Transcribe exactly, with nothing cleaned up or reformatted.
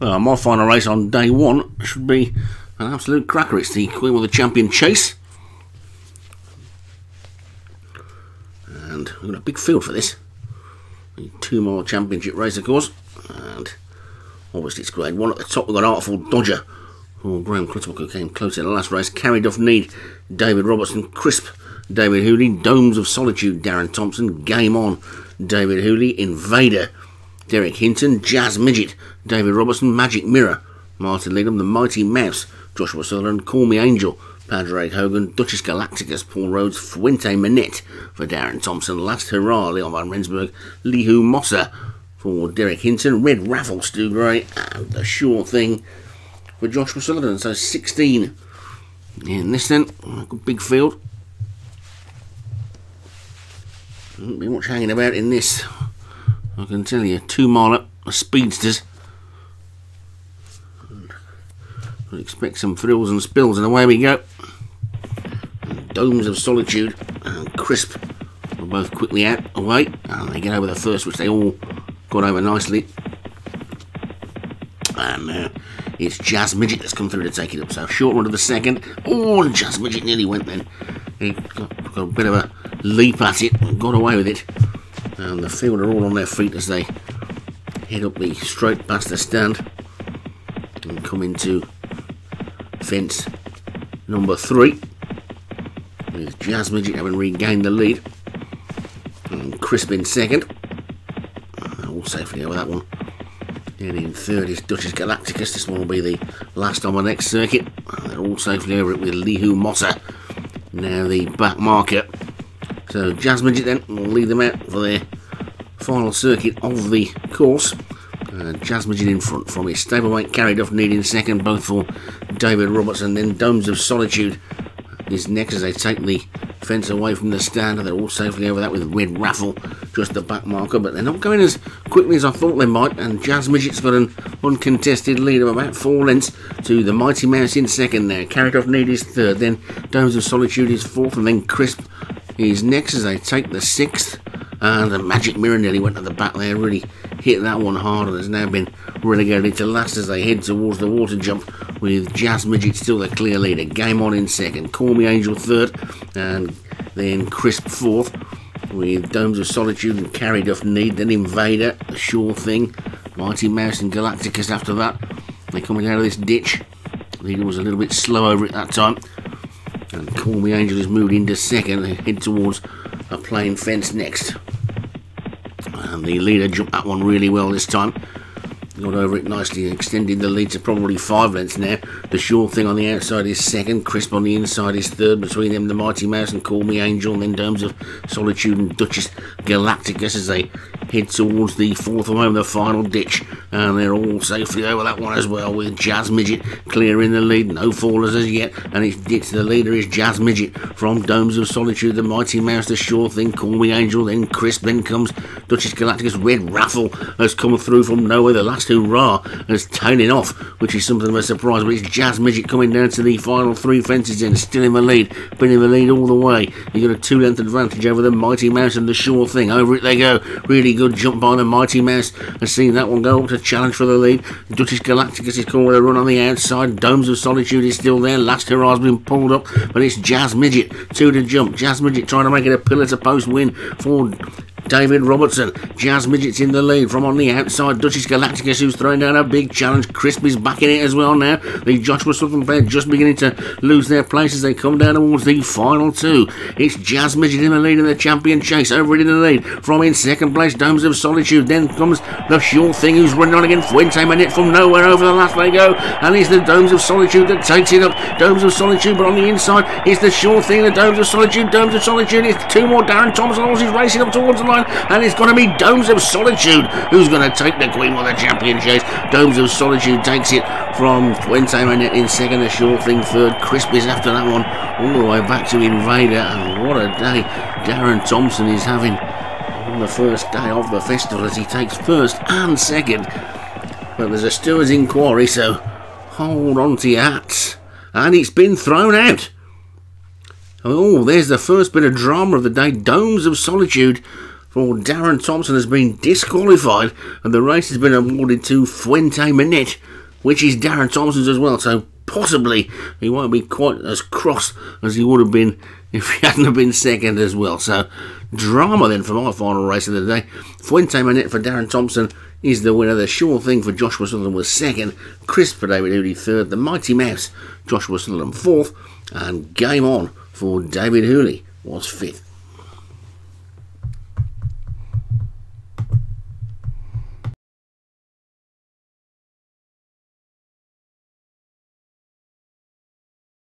Well, my final race on day one should be an absolute cracker. It's the Queen of the Champion Chase. And we've got a big field for this. Two more championship race, of course. And obviously it's grade one. At the top we've got Artful Dodger, or Graham Critical, who came close in the last race. Carried Off Need, David Robertson. Crisp, David Hooley. Domes of Solitude, Darren Thompson. Game On, David Hooley. Invader, Derek Hinton. Jazz Midget, David Robertson. Magic Mirror, Martin Legum. The Mighty Mouse, Joshua Sullivan. Call Me Angel, Padraig Hogan. Duchess Galacticus, Paul Rhodes. Fuente Manette for Darren Thompson. Last Hurrah, Leon Van Rensburg. Lihu Mossa for Derek Hinton. Red Raffles, Stu Gray. And The Sure Thing for Joshua Sullivan. So sixteen in this then. Good big field. Won't be much hanging about in this, I can tell you. Two mile up, the speedsters. I expect some thrills and spills, and away we go. Domes of Solitude and Crisp were both quickly out away, and they get over the first, which they all got over nicely. And uh, it's Jazz Midget that's come through to take it up. So short run to the second. Oh, Jazz Midget nearly went then. He got, got a bit of a leap at it and got away with it. And the field are all on their feet as they head up the straight past the stand and come into fence number three, with Jazz Midget having regained the lead and Crisp in second. All safely over that one. And in third is Duchess Galacticus. This one will be the last on the next circuit. They're all safely over it with Lihu Mossa now the back marker. So Jazz Midget then will lead them out for their final circuit of the course. Uh, Jazz Midget in front from his stablemate. Carried Off Need in second, both for David Robertson. Then Domes of Solitude is next as they take the fence away from the stand, and they're all safely over that with Red Raffle, just the back marker. But they're not going as quickly as I thought they might, and Jazz Midget's got an uncontested lead of about four lengths to the Mighty Mouse in second there. Carried Off Need is third, then Domes of Solitude is fourth, and then Crisp is next as they take the sixth. And the Magic Mirror nearly went to the back there, really hit that one hard, and has now been relegated to last as they head towards the water jump, with Jazz Midget still the clear leader. Game On in second, Call Me Angel third, and then Crisp fourth, with Domes of Solitude and Carried Off Need. Then Invader, The Sure Thing, Mighty Mouse and Galacticus after that. They're coming out of this ditch. Leader was a little bit slow over it that time. And Call Me Angel has moved into second. They head towards a plain fence next. And the leader jumped that one really well this time. Got over it nicely and extended the lead to probably five lengths now. The Sure Thing on the outside is second. Crisp on the inside is third. Between them, the Mighty Mouse and Call Me Angel. And then Domes of Solitude and Duchess Galacticus as they head towards the fourth home, the final ditch. And they're all safely over that one as well, with Jazz Midget clearing the lead. No fallers as yet. And it's ditched. The leader is Jazz Midget from Domes of Solitude. The Mighty Mouse, The Sure Thing, Call Me Angel. Then Crisp. Then comes Duchess Galacticus. Red Raffle has come through from nowhere. The last Hurrah is tailing off, which is something of a surprise, but it's Jazz Midget coming down to the final three fences and still in the lead, been in the lead all the way. He's got a two length advantage over the Mighty Mouse and The Sure Thing. Over it they go. Really good jump by the Mighty Mouse. I've seen that one go up to challenge for the lead. Duchess Galacticus is coming with a run on the outside. Domes of Solitude is still there. Last Hurrah's been pulled up, but it's Jazz Midget two to jump. Jazz Midget trying to make it a pillar to post win for David Robertson. Jazz Midget's in the lead from on the outside. Duchess Galacticus, who's throwing down a big challenge. Crisp is back in it as well now. The Joshua Sullivan pair just beginning to lose their place as they come down towards the final two. It's Jazz Midget in the lead in the Champion Chase. Over it in the lead from in second place, Domes of Solitude. Then comes The Sure Thing, who's running on again. Fuente Manette from nowhere. Over the last they go, and it's the Domes of Solitude that takes it up. Domes of Solitude, but on the inside it's The Sure Thing. The Domes of Solitude, Domes of Solitude. It's two more Darren Thompson horses racing up towards the line. And it's going to be Domes of Solitude who's going to take the Queen of the Champion Chase. Domes of Solitude takes it from Fuente Manette in second, The Sure Thing third. Crisp is after that one all the way back to Invader. And what a day Darren Thompson is having on the first day of the festival, as he takes first and second. But there's a steward's inquiry, so hold on to your hats. And it's been thrown out. Oh, there's the first bit of drama of the day. Domes of Solitude for Darren Thompson has been disqualified and the race has been awarded to Fuente Manette, which is Darren Thompson's as well, so possibly he won't be quite as cross as he would have been if he hadn't have been second as well. So drama then for my final race of the day. Fuente Manette for Darren Thompson is the winner. The Sure Thing for Joshua Sullivan was second. Crisp for David Hooley third. The Mighty Mouse, Joshua Sullivan fourth. And Game On for David Hooley was fifth.